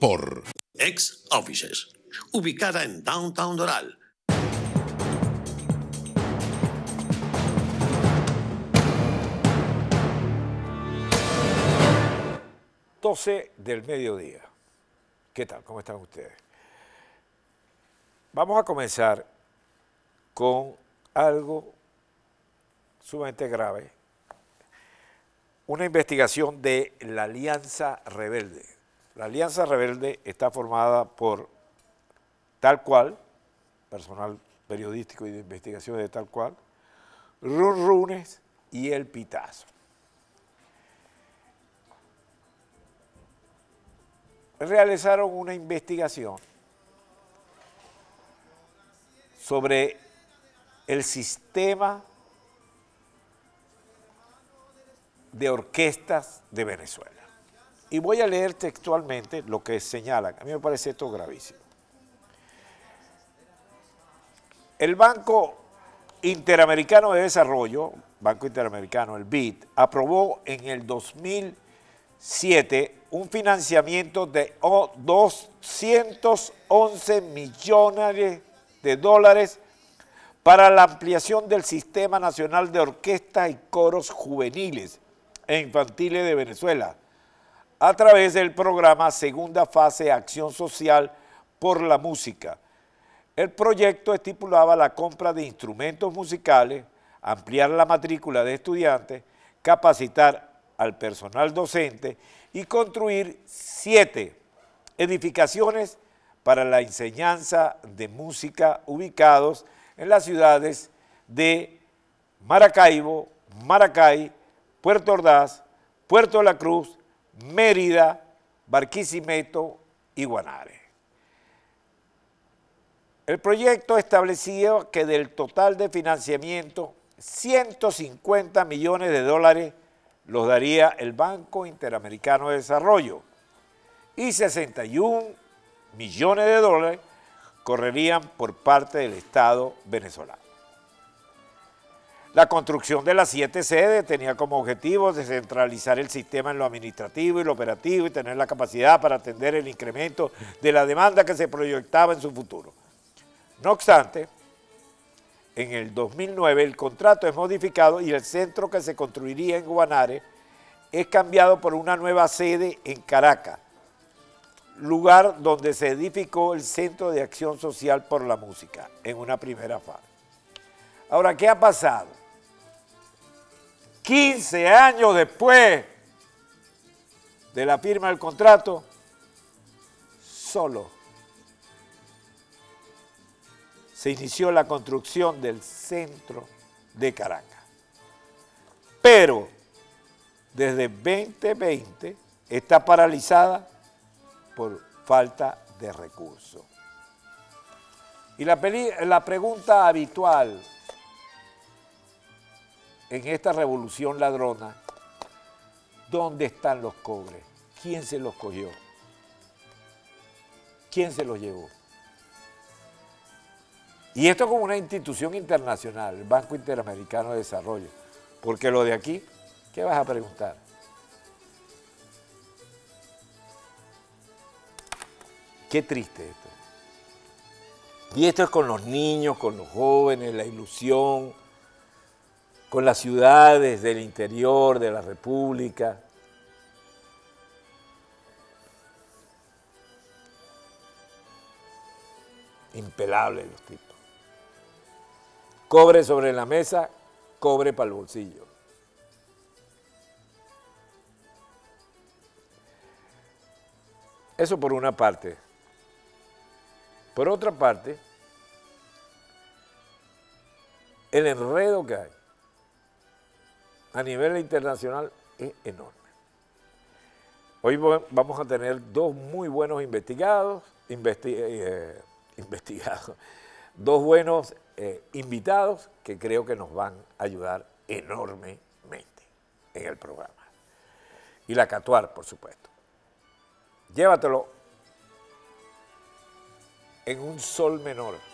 Por Ex Offices, ubicada en Downtown Doral. :12 del mediodía. ¿Qué tal? ¿Cómo están ustedes? Vamos a comenzar con algo sumamente grave. Una investigación de la Alianza Rebelde. La Alianza Rebelde está formada por Tal Cual, personal periodístico y de investigación de Tal Cual, Runes y el Pitazo. Realizaron una investigación sobre el sistema de orquestas de Venezuela. Y voy a leer textualmente lo que señalan. A mí me parece esto gravísimo. El Banco Interamericano de Desarrollo, Banco Interamericano, el BID, aprobó en el 2007 un financiamiento de 211 millones de dólares para la ampliación del Sistema Nacional de Orquestas y Coros Juveniles e Infantiles de Venezuela, a través del programa Segunda Fase Acción Social por la Música. El proyecto estipulaba la compra de instrumentos musicales, ampliar la matrícula de estudiantes, capacitar al personal docente y construir 7 edificaciones para la enseñanza de música ubicados en las ciudades de Maracaibo, Maracay, Puerto Ordaz, Puerto La Cruz, Mérida, Barquisimeto y Guanare. El proyecto establecía que del total de financiamiento, 150 millones de dólares los daría el Banco Interamericano de Desarrollo y 61 millones de dólares correrían por parte del Estado venezolano. La construcción de las 7 sedes tenía como objetivo descentralizar el sistema en lo administrativo y lo operativo y tener la capacidad para atender el incremento de la demanda que se proyectaba en su futuro. No obstante, en el 2009 el contrato es modificado y el centro que se construiría en Guanare es cambiado por una nueva sede en Caracas, lugar donde se edificó el Centro de Acción Social por la Música en una primera fase. Ahora, ¿qué ha pasado? 15 años después de la firma del contrato, solo se inició la construcción del centro de Caracas. Pero desde 2020 está paralizada por falta de recursos. Y la pregunta habitual en esta revolución ladrona, ¿dónde están los cobres? ¿Quién se los cogió? ¿Quién se los llevó? Y esto como una institución internacional, el Banco Interamericano de Desarrollo, porque lo de aquí, ¿qué vas a preguntar? Qué triste esto. Y esto es con los niños, con los jóvenes, la ilusión, con las ciudades del interior de la República. Impelables los tipos. Cobre sobre la mesa, cobre para el bolsillo. Eso por una parte. Por otra parte, el enredo que hay a nivel internacional es enorme. Hoy vamos a tener 2 muy buenos invitados que creo que nos van a ayudar enormemente en el programa. Y la Catuar, por supuesto. Llévatelo en un sol menor.